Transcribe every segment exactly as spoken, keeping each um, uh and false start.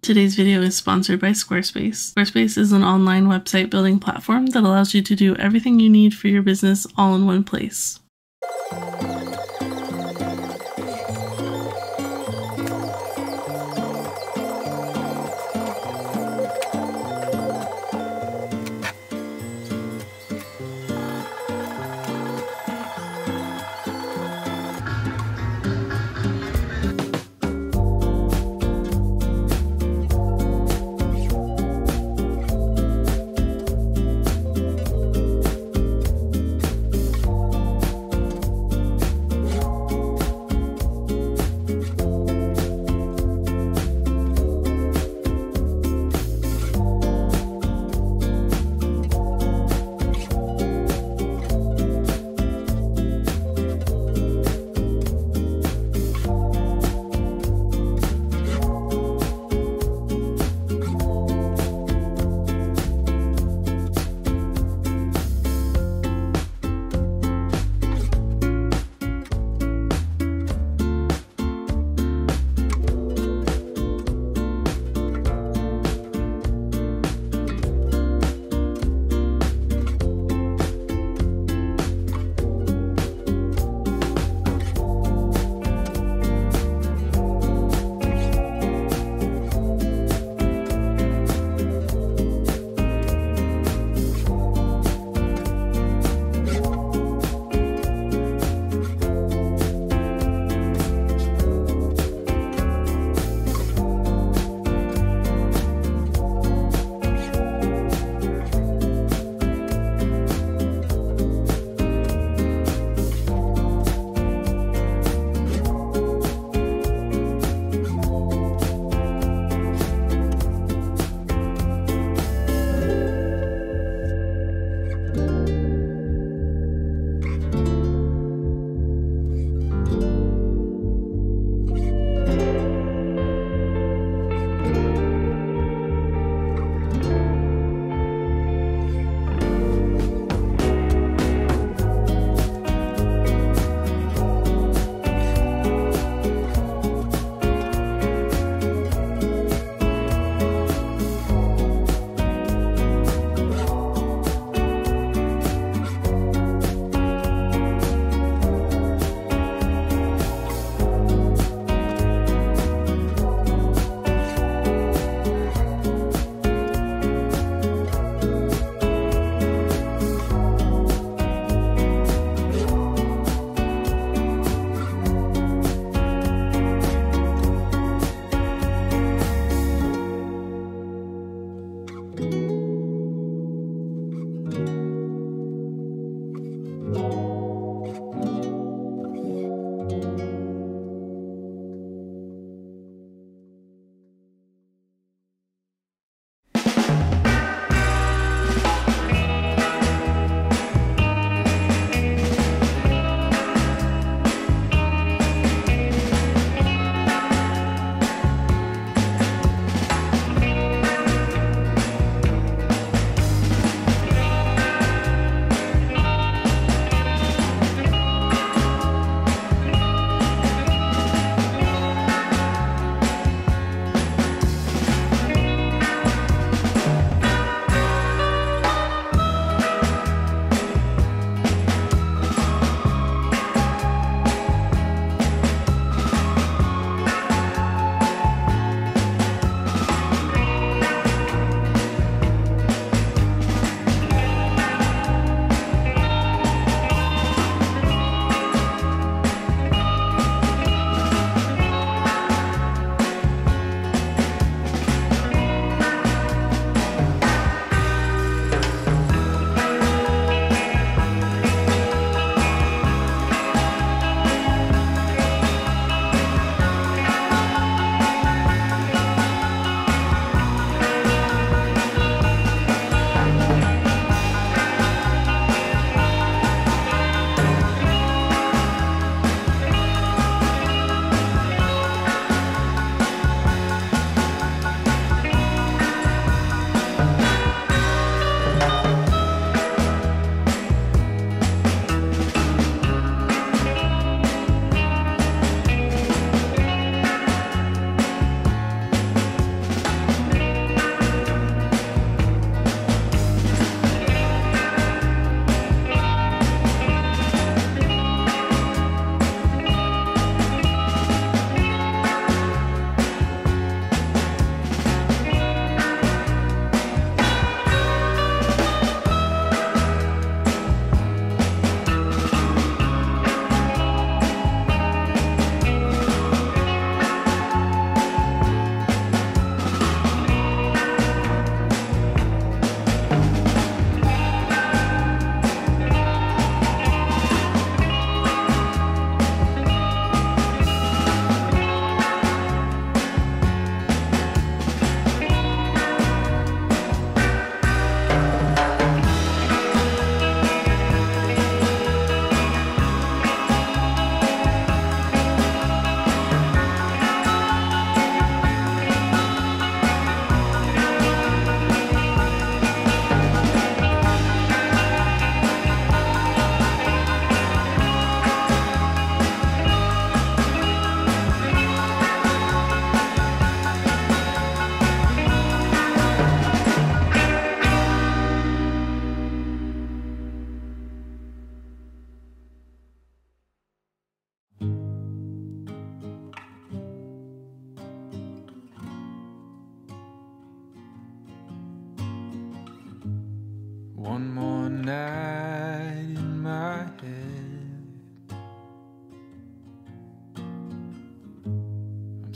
Today's video is sponsored by Squarespace. Squarespace is an online website building platform that allows you to do everything you need for your business all in one place.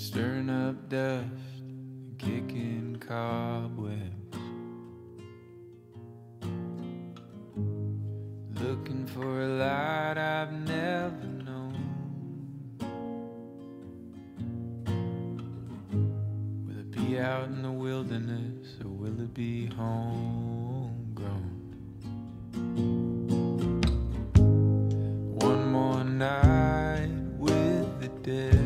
stirring up dust, kicking cobwebs, looking for a light I've never known. Will it be out in the wilderness, or will it be homegrown? One more night with the dead,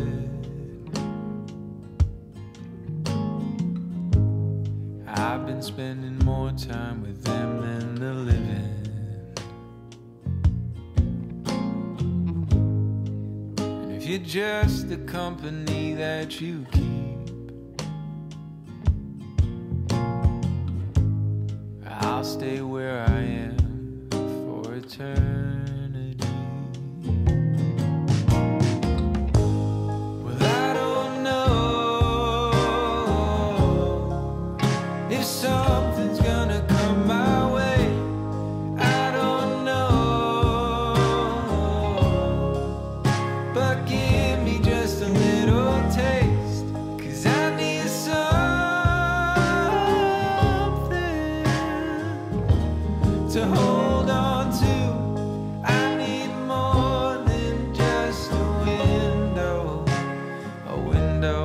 I've been spending more time with them than the living. And if you're just the company that you keep, I'll stay where I am for eternity. Something's gonna come my way, I don't know, but give me just a little taste, 'cause I need something to hold on to. I need more than just a window, a window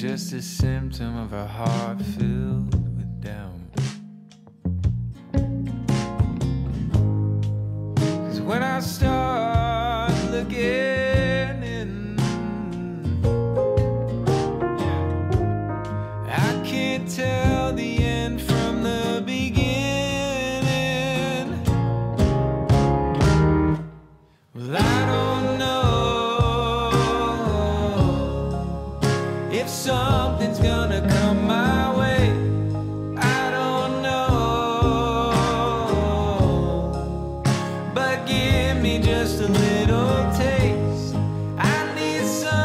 just a symptom of a heart filled with doubt. 'Cause when I start looking in, I can't tell the end from the beginning. Well, I don't know if something's gonna come my way, I don't know, but give me just a little taste, I need something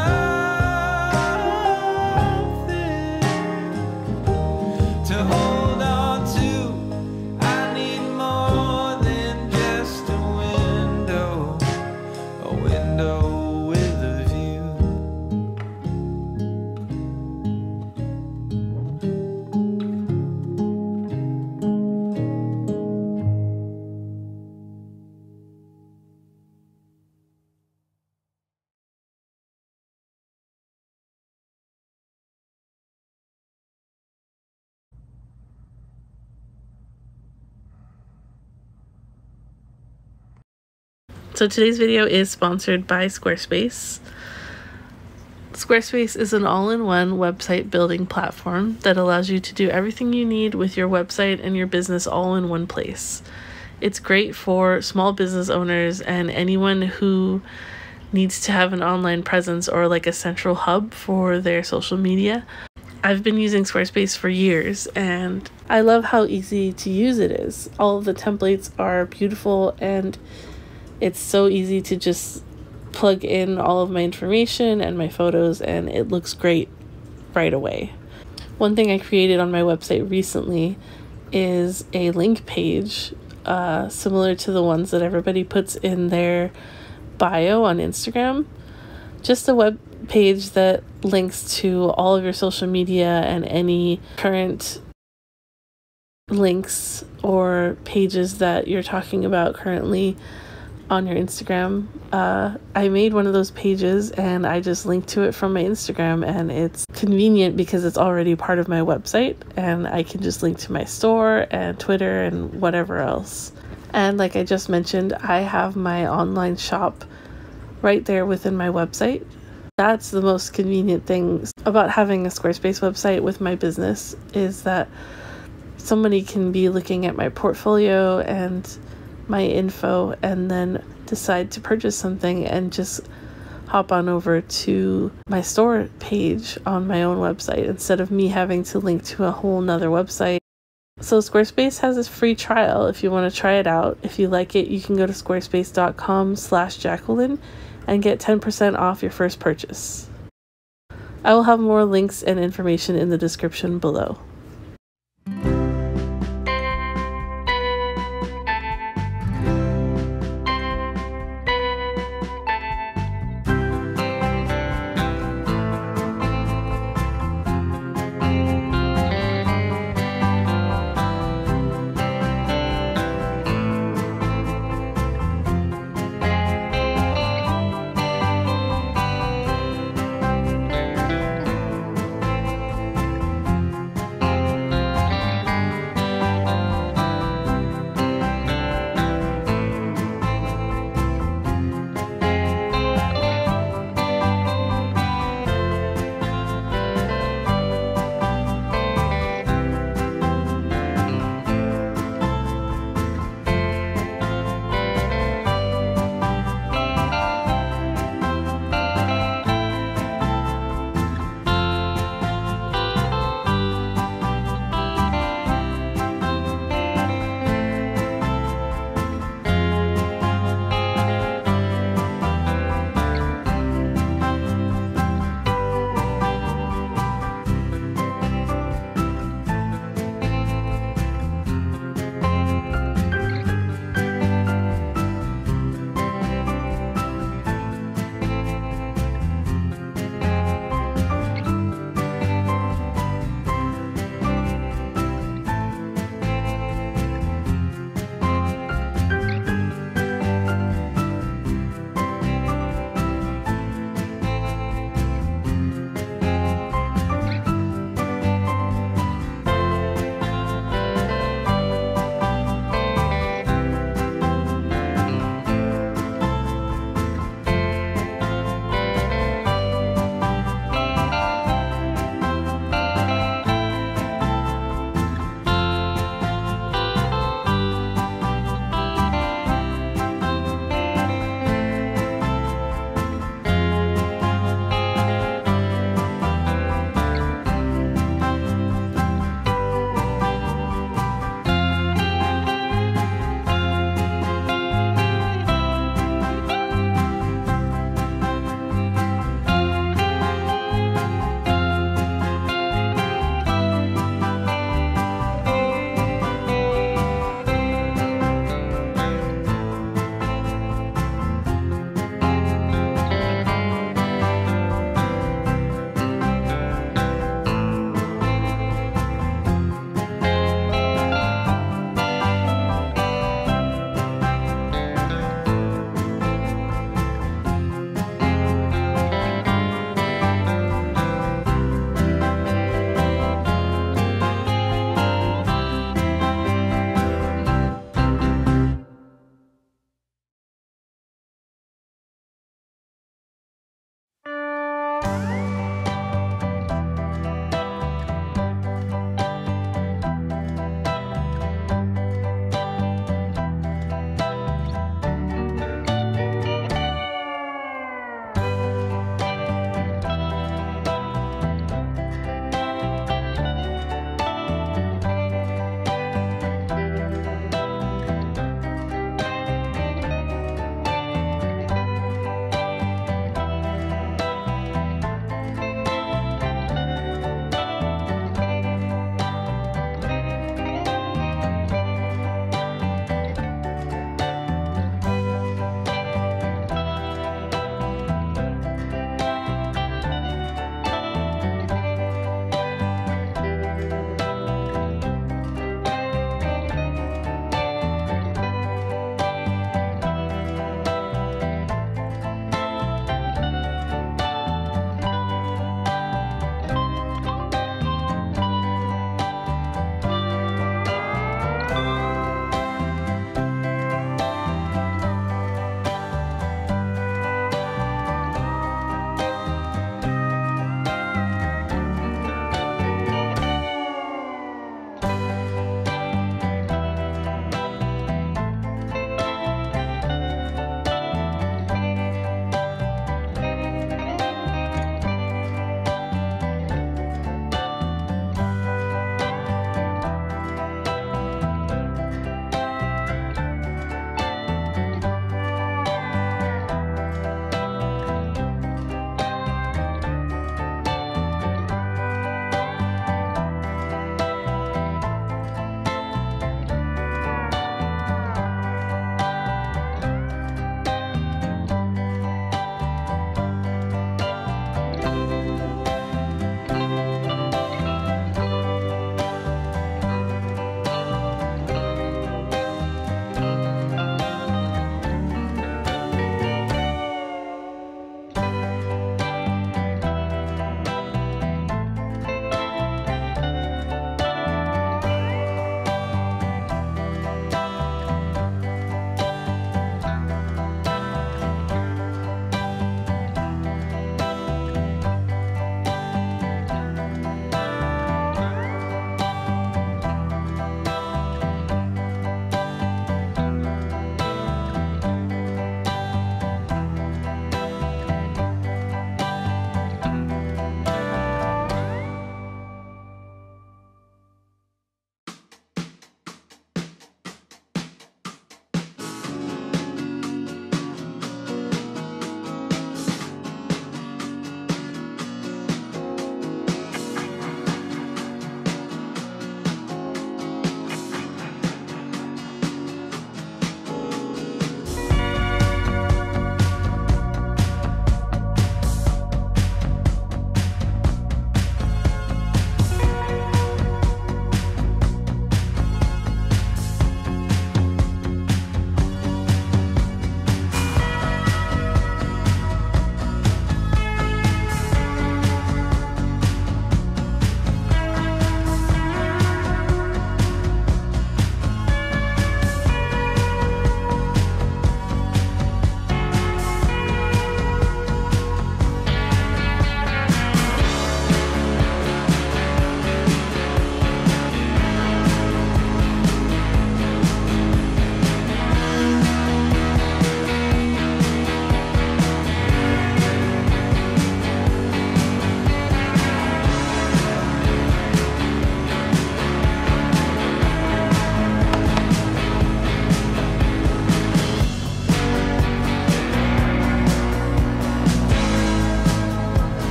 to hold on to, I need more than just a window, a window. So today's video is sponsored by Squarespace. Squarespace is an all-in-one website building platform that allows you to do everything you need with your website and your business all in one place. It's great for small business owners and anyone who needs to have an online presence or like a central hub for their social media. I've been using Squarespace for years and I love how easy to use it is. All of the templates are beautiful and it's so easy to just plug in all of my information and my photos and it looks great right away. One thing I created on my website recently is a link page uh, similar to the ones that everybody puts in their bio on Instagram. Just a web page that links to all of your social media and any current links or pages that you're talking about currently on your Instagram. uh, I made one of those pages and I just linked to it from my Instagram, and it's convenient because it's already part of my website and I can just link to my store and Twitter and whatever else. And like I just mentioned, I have my online shop right there within my website. That's the most convenient thing about having a Squarespace website with my business, is that somebody can be looking at my portfolio and my info and then decide to purchase something and just hop on over to my store page on my own website instead of me having to link to a whole nother website. So Squarespace has a free trial if you want to try it out. If you like it, you can go to squarespace dot com slash Jacqueline and get ten percent off your first purchase. I will have more links and information in the description below.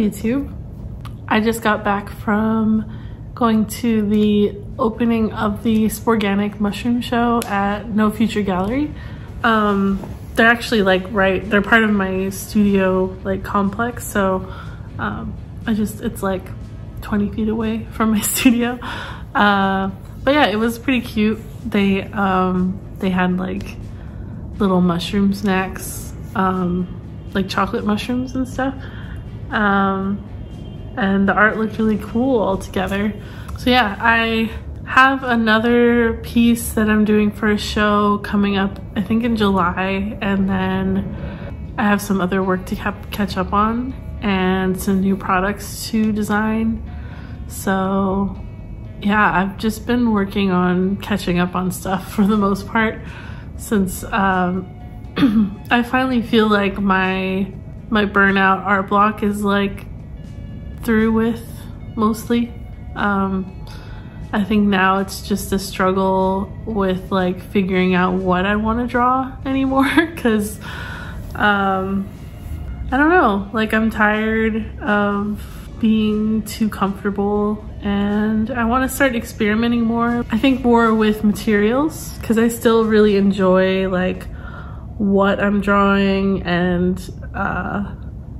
YouTube. I just got back from going to the opening of the Sporganic Mushroom Show at No Future Gallery. Um, they're actually like right, they're part of my studio like complex, so um, I just, it's like twenty feet away from my studio. Uh, but yeah, it was pretty cute. They, um, they had like little mushroom snacks, um, like chocolate mushrooms and stuff. Um, and the art looked really cool all together. So yeah, I have another piece that I'm doing for a show coming up, I think in July, and then I have some other work to catch up on and some new products to design. So yeah, I've just been working on catching up on stuff for the most part since um, I finally feel like my my burnout art block is like through with mostly. Um, I think now it's just a struggle with like figuring out what I want to draw anymore because um, I don't know, like I'm tired of being too comfortable and I want to start experimenting more. I think more with materials because I still really enjoy like what I'm drawing and uh,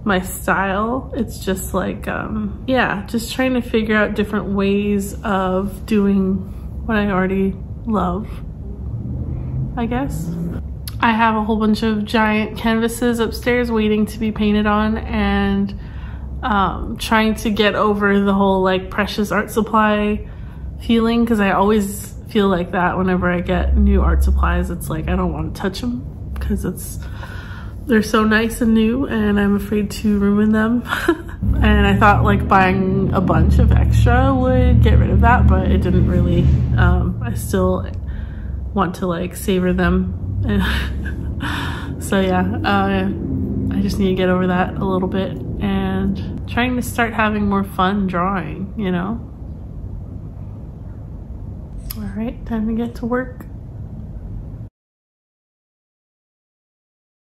my style. It's just like, um, yeah, just trying to figure out different ways of doing what I already love, I guess. I have a whole bunch of giant canvases upstairs waiting to be painted on, and um, trying to get over the whole like precious art supply feeling, because I always feel like that whenever I get new art supplies. It's like I don't want to touch them because it's they're so nice and new and I'm afraid to ruin them. And I thought like buying a bunch of extra would get rid of that, but it didn't really. Um, I still want to like savor them. And so yeah, uh, I just need to get over that a little bit and trying to start having more fun drawing, you know? All right, time to get to work.